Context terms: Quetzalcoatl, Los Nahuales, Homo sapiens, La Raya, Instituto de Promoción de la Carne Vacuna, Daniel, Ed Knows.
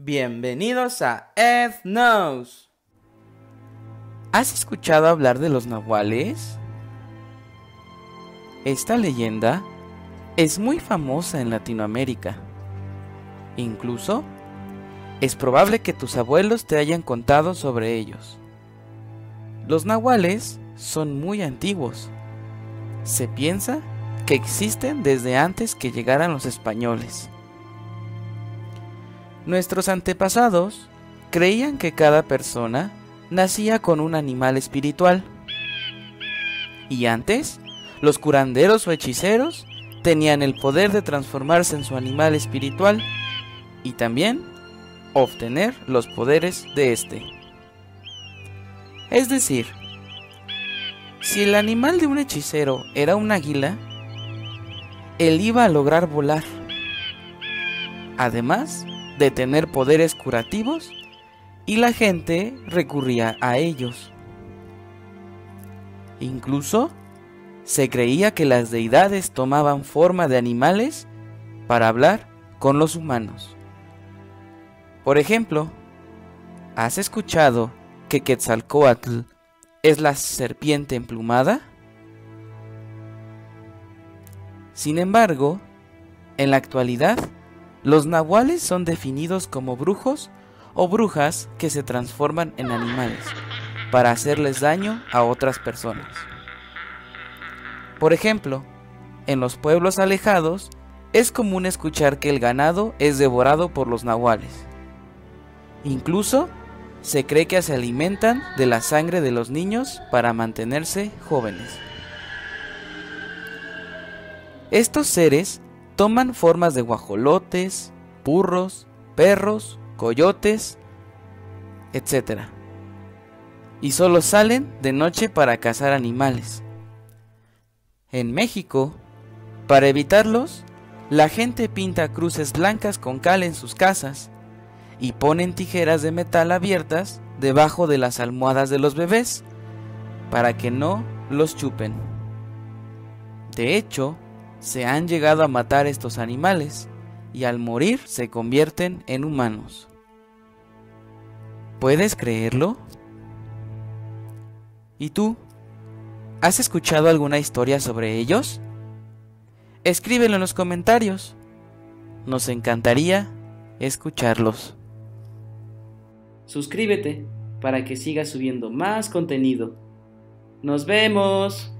Bienvenidos a Ed Knows. ¿Has escuchado hablar de los nahuales? Esta leyenda es muy famosa en Latinoamérica. Incluso, es probable que tus abuelos te hayan contado sobre ellos. Los nahuales son muy antiguos. Se piensa que existen desde antes que llegaran los españoles. Nuestros antepasados creían que cada persona nacía con un animal espiritual. Y antes, los curanderos o hechiceros tenían el poder de transformarse en su animal espiritual y también obtener los poderes de este. Es decir, si el animal de un hechicero era un águila, él iba a lograr volar. Además de tener poderes curativos, y la gente recurría a ellos. Incluso se creía que las deidades tomaban forma de animales para hablar con los humanos. Por ejemplo, ¿has escuchado que Quetzalcoatl es la serpiente emplumada? Sin embargo, en la actualidad, los nahuales son definidos como brujos o brujas que se transforman en animales para hacerles daño a otras personas. Por ejemplo, en los pueblos alejados es común escuchar que el ganado es devorado por los nahuales. Incluso se cree que se alimentan de la sangre de los niños para mantenerse jóvenes. Estos seres toman formas de guajolotes, burros, perros, coyotes, etc. Y solo salen de noche para cazar animales. En México, para evitarlos, la gente pinta cruces blancas con cal en sus casas y ponen tijeras de metal abiertas debajo de las almohadas de los bebés para que no los chupen. De hecho, se han llegado a matar estos animales y al morir se convierten en humanos. ¿Puedes creerlo? ¿Y tú? ¿Has escuchado alguna historia sobre ellos? Escríbelo en los comentarios. Nos encantaría escucharlos. Suscríbete para que siga subiendo más contenido. ¡Nos vemos!